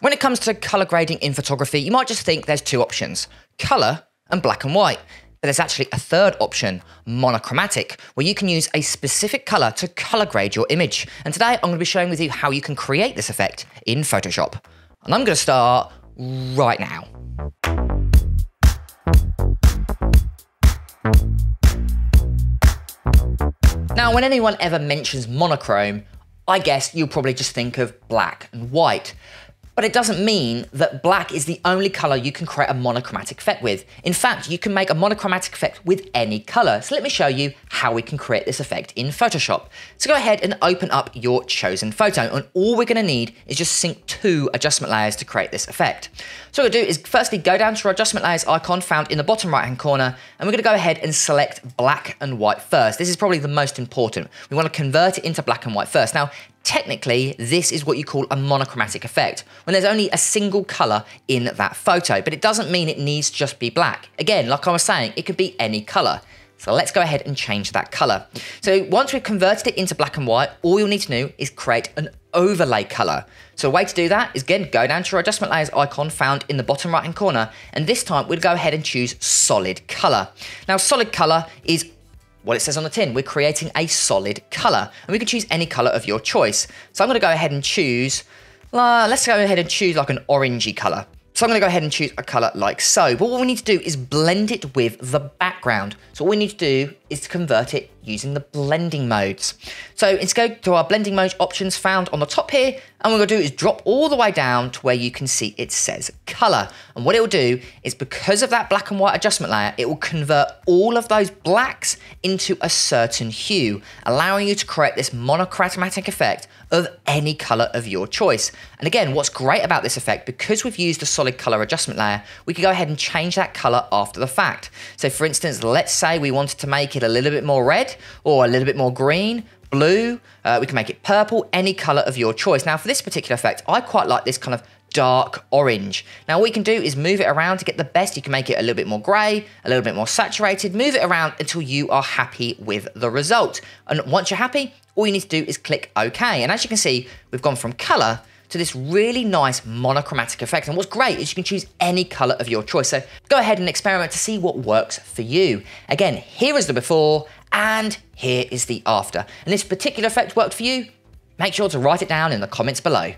When it comes to color grading in photography, you might just think there's two options, color and black and white. But there's actually a third option, monochromatic, where you can use a specific color to color grade your image. And today I'm going to be showing with you how you can create this effect in Photoshop. And I'm going to start right now. Now, when anyone ever mentions monochrome, I guess you'll probably just think of black and white. But it doesn't mean that black is the only color you can create a monochromatic effect with. In fact, you can make a monochromatic effect with any color. So let me show you how we can create this effect in Photoshop. So go ahead and open up your chosen photo. And all we're gonna need is just sync two adjustment layers to create this effect. So what we're gonna do is firstly, go down to our adjustment layers icon found in the bottom right-hand corner. And we're gonna go ahead and select black and white first. This is probably the most important. We wanna convert it into black and white first. Now, technically, this is what you call a monochromatic effect, when there's only a single color in that photo, but it doesn't mean it needs to just be black. Again, like I was saying, it could be any color. So let's go ahead and change that color. So once we've converted it into black and white, all you'll need to do is create an overlay color. So a way to do that is, again, go down to your adjustment layers icon found in the bottom right-hand corner, and this time we'll go ahead and choose solid color. Now, solid color is what it says on the tin. We're creating a solid color, and we can choose any color of your choice. So I'm gonna go ahead and choose, let's go ahead and choose like an orangey color. So I'm gonna go ahead and choose a color like so, but what we need to do is blend it with the background. So what we need to do is to convert it using the blending modes. So let's go to our blending mode options found on the top here, and what we're gonna do is drop all the way down to where you can see it says color. And what it will do is, because of that black and white adjustment layer, it will convert all of those blacks into a certain hue, allowing you to create this monochromatic effect of any color of your choice. And again, what's great about this effect, because we've used a solid color adjustment layer, we can go ahead and change that color after the fact. So for instance, let's say we wanted to make it a little bit more red, or a little bit more green, blue, we can make it purple, any color of your choice. Now for this particular effect, I quite like this kind of dark orange. Now what you can do is move it around to get the best. You can make it a little bit more gray, a little bit more saturated, move it around until you are happy with the result. And once you're happy, all you need to do is click OK. And as you can see, we've gone from color to this really nice monochromatic effect. And what's great is you can choose any color of your choice. So go ahead and experiment to see what works for you. Again, here is the before and here is the after. And this particular effect worked for you? Make sure to write it down in the comments below.